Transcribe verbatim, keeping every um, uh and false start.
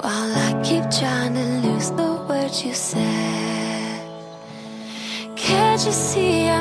while I keep trying to lose the words you said. Can't you see?